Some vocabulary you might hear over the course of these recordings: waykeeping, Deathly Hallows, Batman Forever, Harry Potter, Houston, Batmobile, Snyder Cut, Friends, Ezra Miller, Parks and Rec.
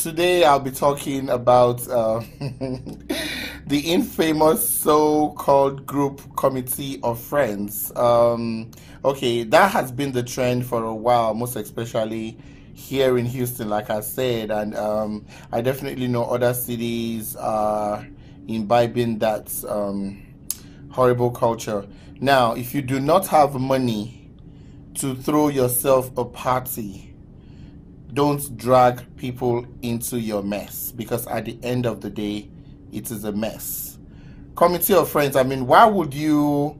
Today I'll be talking about the infamous so-called group committee of friends. Okay, that has been the trend for a while, most especially here in Houston, like I said, and I definitely know other cities are imbibing that horrible culture. Now, if you do not have money to throw yourself a party, don't drag people into your mess, because at the end of the day, it is a mess. Committee of friends, I mean, why would you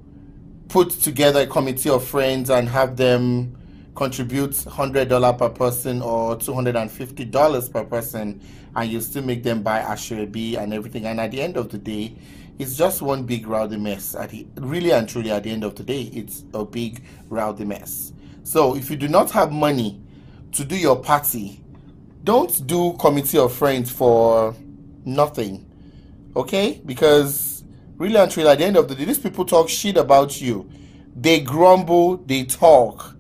put together a committee of friends and have them contribute $100 per person or $250 per person, and you still make them buy Ashwebi and everything? And at the end of the day, it's just one big rowdy mess. Really and truly, at the end of the day, it's a big rowdy mess. So if you do not have money to do your party, don't do committee of friends for nothing, okay? Because really and truly, at the end of the day, these people talk shit about you. They grumble, they talk,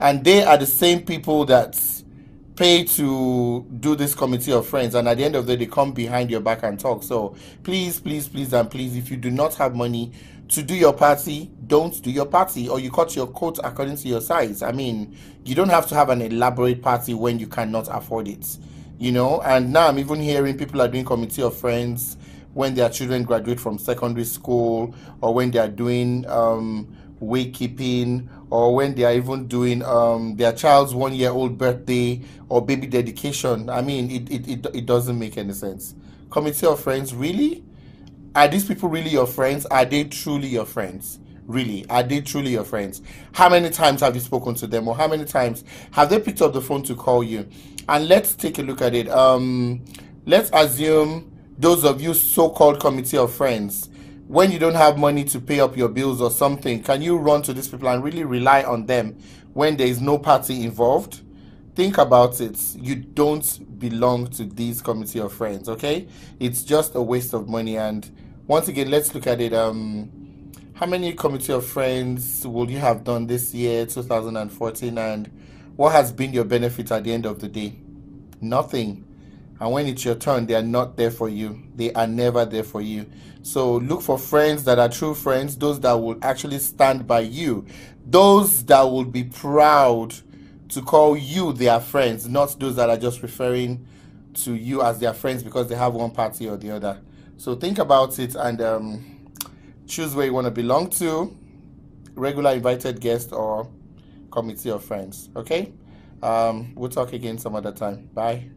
and they are the same people that pay to do this committee of friends, and at the end of the day, they come behind your back and talk. So please, please, please, and please, if you do not have money to do your party, don't do your party, or you cut your coat according to your size. I mean, you don't have to have an elaborate party when you cannot afford it, you know. And now I'm even hearing people are doing committee of friends when their children graduate from secondary school, or when they are doing waykeeping, or when they are even doing their child's 1-year-old birthday or baby dedication. I mean, it doesn't make any sense. Committee of friends, really? Are these people really your friends? Are they truly your friends? Really? Are they truly your friends? How many times have you spoken to them, or how many times have they picked up the phone to call you? And let's take a look at it. Let's assume those of you so-called committee of friends, when you don't have money to pay up your bills or something, can you run to these people and really rely on them when there is no party involved? Think about it. You don't belong to these committee of friends, okay? It's just a waste of money. And once again, let's look at it. How many committee of friends will you have done this year, 2014, and what has been your benefit at the end of the day? Nothing. And when it's your turn, they are not there for you. They are never there for you. So look for friends that are true friends, those that will actually stand by you, those that will be proud to call you their friends, not those that are just referring to you as their friends because they have one party or the other. So think about it, and choose where you want to belong to, regular invited guest or committee of friends, okay? We'll talk again some other time. Bye.